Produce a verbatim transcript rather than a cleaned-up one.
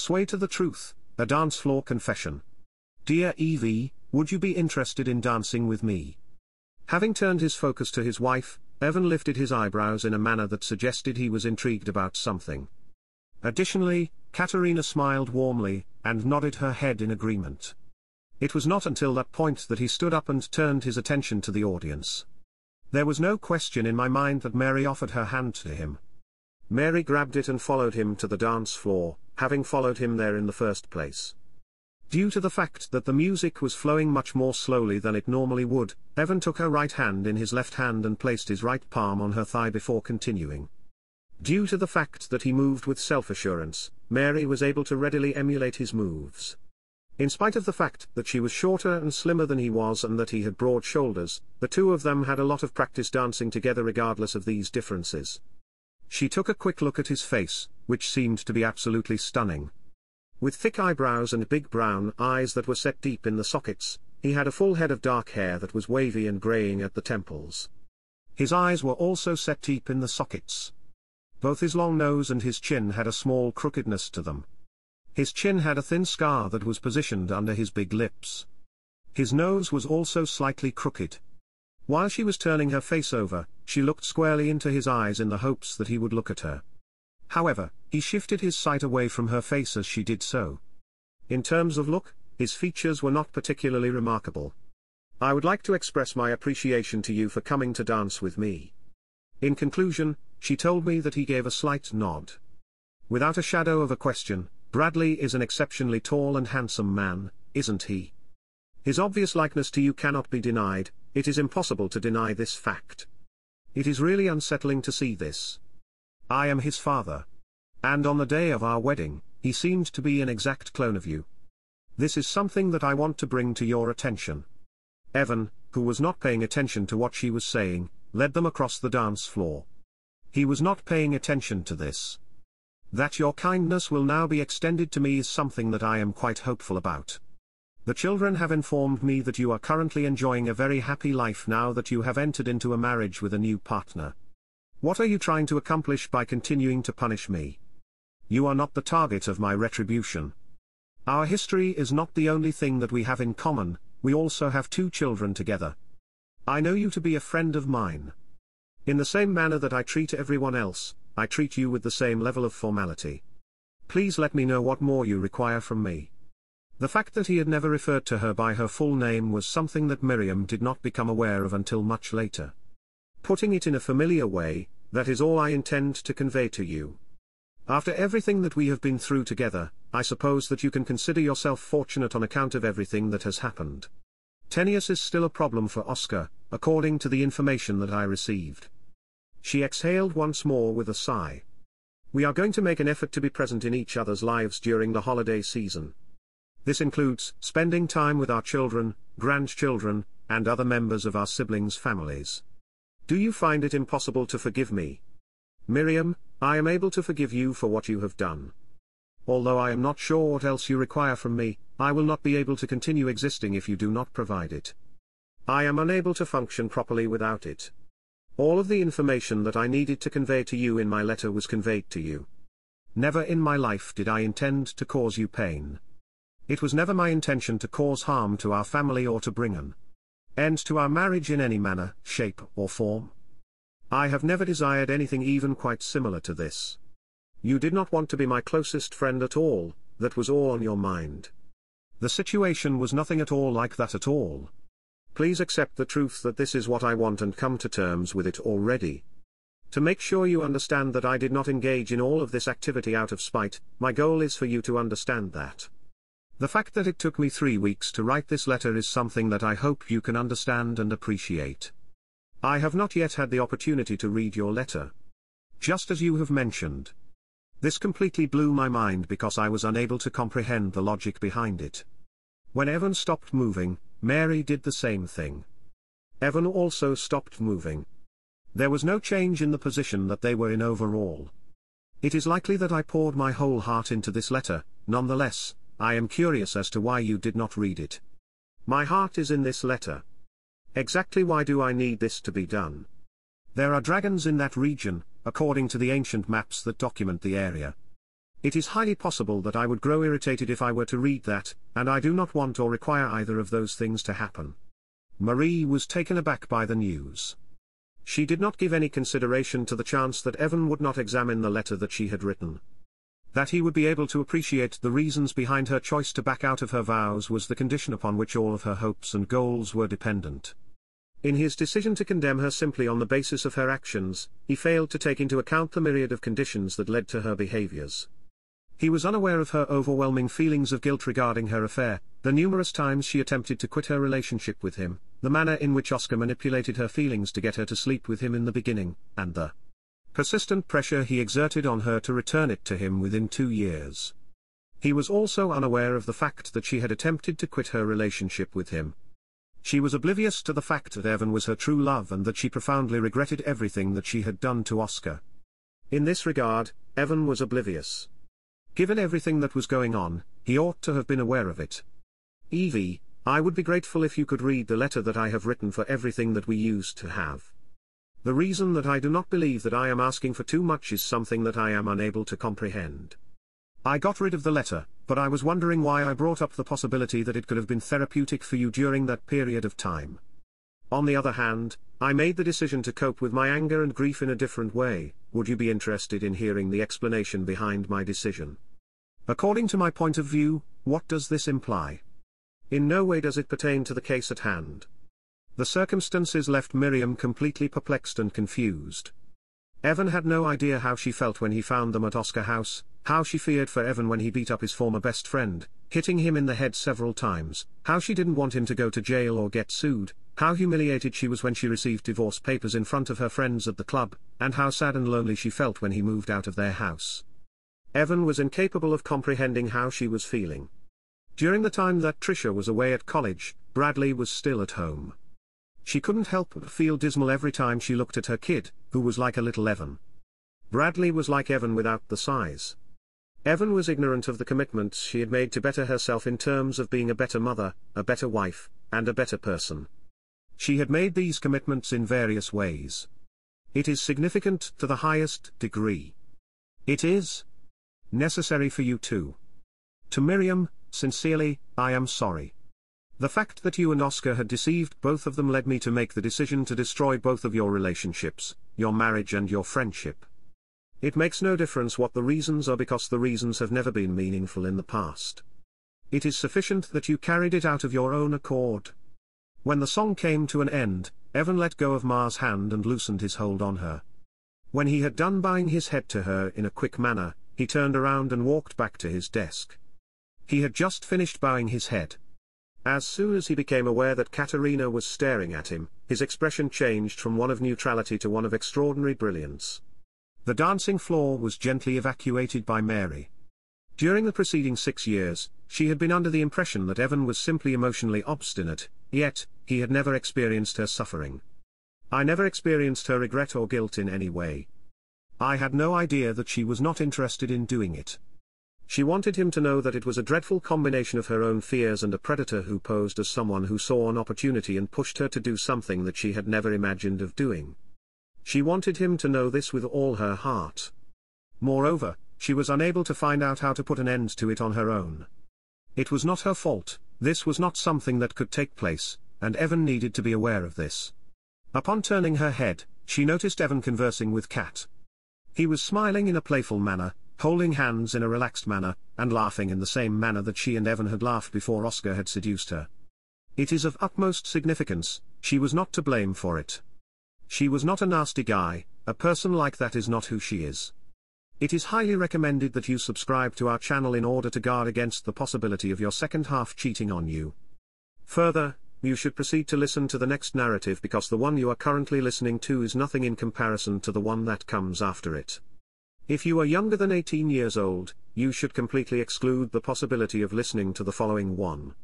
Sway to the Truth, a Dance Floor Confession. Dear Evie, would you be interested in dancing with me? Having turned his focus to his wife, Evan lifted his eyebrows in a manner that suggested he was intrigued about something. Additionally, Katerina smiled warmly, and nodded her head in agreement. It was not until that point that he stood up and turned his attention to the audience. There was no question in my mind that Mary offered her hand to him. Mary grabbed it and followed him to the dance floor, having followed him there in the first place. Due to the fact that the music was flowing much more slowly than it normally would, Evan took her right hand in his left hand and placed his right palm on her thigh before continuing. Due to the fact that he moved with self-assurance, Mary was able to readily emulate his moves. In spite of the fact that she was shorter and slimmer than he was and that he had broad shoulders, the two of them had a lot of practice dancing together regardless of these differences. She took a quick look at his face, which seemed to be absolutely stunning. With thick eyebrows and big brown eyes that were set deep in the sockets, he had a full head of dark hair that was wavy and graying at the temples. His eyes were also set deep in the sockets. Both his long nose and his chin had a small crookedness to them. His chin had a thin scar that was positioned under his big lips. His nose was also slightly crooked. While she was turning her face over, she looked squarely into his eyes in the hopes that he would look at her. However, he shifted his sight away from her face as she did so. In terms of look, his features were not particularly remarkable. I would like to express my appreciation to you for coming to dance with me. In conclusion, she told me that he gave a slight nod. Without a shadow of a question, Bradley is an exceptionally tall and handsome man, isn't he? His obvious likeness to you cannot be denied, it is impossible to deny this fact. It is really unsettling to see this. I am his father. And on the day of our wedding, he seemed to be an exact clone of you. This is something that I want to bring to your attention. Evan, who was not paying attention to what she was saying, led them across the dance floor. He was not paying attention to this. That your kindness will now be extended to me is something that I am quite hopeful about. The children have informed me that you are currently enjoying a very happy life now that you have entered into a marriage with a new partner. What are you trying to accomplish by continuing to punish me? You are not the target of my retribution. Our history is not the only thing that we have in common, we also have two children together. I know you to be a friend of mine. In the same manner that I treat everyone else, I treat you with the same level of formality. Please let me know what more you require from me. The fact that he had never referred to her by her full name was something that Miriam did not become aware of until much later. Putting it in a familiar way, that is all I intend to convey to you. After everything that we have been through together, I suppose that you can consider yourself fortunate on account of everything that has happened. Tenuous is still a problem for Oscar, according to the information that I received. She exhaled once more with a sigh. We are going to make an effort to be present in each other's lives during the holiday season. This includes spending time with our children, grandchildren, and other members of our siblings' families. Do you find it impossible to forgive me? Miriam, I am able to forgive you for what you have done. Although I am not sure what else you require from me, I will not be able to continue existing if you do not provide it. I am unable to function properly without it. All of the information that I needed to convey to you in my letter was conveyed to you. Never in my life did I intend to cause you pain. It was never my intention to cause harm to our family or to bring an end to our marriage in any manner, shape, or form. I have never desired anything even quite similar to this. You did not want to be my closest friend at all, that was all on your mind. The situation was nothing at all like that at all. Please accept the truth that this is what I want and come to terms with it already. To make sure you understand that I did not engage in all of this activity out of spite, my goal is for you to understand that. The fact that it took me three weeks to write this letter is something that I hope you can understand and appreciate. I have not yet had the opportunity to read your letter. Just as you have mentioned. This completely blew my mind because I was unable to comprehend the logic behind it. When Evan stopped moving, Mary did the same thing. Evan also stopped moving. There was no change in the position that they were in overall. It is likely that I poured my whole heart into this letter, nonetheless, I am curious as to why you did not read it. My heart is in this letter. Exactly why do I need this to be done? There are dragons in that region, according to the ancient maps that document the area. It is highly possible that I would grow irritated if I were to read that, and I do not want or require either of those things to happen. Marie was taken aback by the news. She did not give any consideration to the chance that Evan would not examine the letter that she had written. That he would be able to appreciate the reasons behind her choice to back out of her vows was the condition upon which all of her hopes and goals were dependent. In his decision to condemn her simply on the basis of her actions, he failed to take into account the myriad of conditions that led to her behaviors. He was unaware of her overwhelming feelings of guilt regarding her affair, the numerous times she attempted to quit her relationship with him, the manner in which Oscar manipulated her feelings to get her to sleep with him in the beginning, and the persistent pressure he exerted on her to return it to him within two years. He was also unaware of the fact that she had attempted to quit her relationship with him. She was oblivious to the fact that Evan was her true love and that she profoundly regretted everything that she had done to Oscar. In this regard, Evan was oblivious. Given everything that was going on, he ought to have been aware of it. Evie, I would be grateful if you could read the letter that I have written for everything that we used to have. The reason that I do not believe that I am asking for too much is something that I am unable to comprehend. I got rid of the letter, but I was wondering why I brought up the possibility that it could have been therapeutic for you during that period of time. On the other hand, I made the decision to cope with my anger and grief in a different way. Would you be interested in hearing the explanation behind my decision? According to my point of view, what does this imply? In no way does it pertain to the case at hand. The circumstances left Miriam completely perplexed and confused. Evan had no idea how she felt when he found them at Oscar House, how she feared for Evan when he beat up his former best friend, hitting him in the head several times, how she didn't want him to go to jail or get sued, how humiliated she was when she received divorce papers in front of her friends at the club, and how sad and lonely she felt when he moved out of their house. Evan was incapable of comprehending how she was feeling. During the time that Tricia was away at college, Bradley was still at home. She couldn't help but feel dismal every time she looked at her kid, who was like a little Evan. Bradley was like Evan without the size. Evan was ignorant of the commitments she had made to better herself in terms of being a better mother, a better wife, and a better person. She had made these commitments in various ways. It is significant to the highest degree. It is necessary for you too. To Miriam, sincerely, I am sorry. The fact that you and Oscar had deceived both of them led me to make the decision to destroy both of your relationships, your marriage and your friendship. It makes no difference what the reasons are because the reasons have never been meaningful in the past. It is sufficient that you carried it out of your own accord. When the song came to an end, Evan let go of Ma's hand and loosened his hold on her. When he had done bowing his head to her in a quick manner, he turned around and walked back to his desk. He had just finished bowing his head. As soon as he became aware that Katerina was staring at him, his expression changed from one of neutrality to one of extraordinary brilliance. The dancing floor was gently evacuated by Mary. During the preceding six years, she had been under the impression that Evan was simply emotionally obstinate, yet, he had never experienced her suffering. I never experienced her regret or guilt in any way. I had no idea that she was not interested in doing it. She wanted him to know that it was a dreadful combination of her own fears and a predator who posed as someone who saw an opportunity and pushed her to do something that she had never imagined of doing. She wanted him to know this with all her heart. Moreover, she was unable to find out how to put an end to it on her own. It was not her fault, this was not something that could take place, and Evan needed to be aware of this. Upon turning her head, she noticed Evan conversing with Kat. He was smiling in a playful manner, holding hands in a relaxed manner, and laughing in the same manner that she and Evan had laughed before Oscar had seduced her. It is of utmost significance, she was not to blame for it. She was not a nasty guy, a person like that is not who she is. It is highly recommended that you subscribe to our channel in order to guard against the possibility of your second half cheating on you. Further, you should proceed to listen to the next narrative because the one you are currently listening to is nothing in comparison to the one that comes after it. If you are younger than eighteen years old, you should completely exclude the possibility of listening to the following one.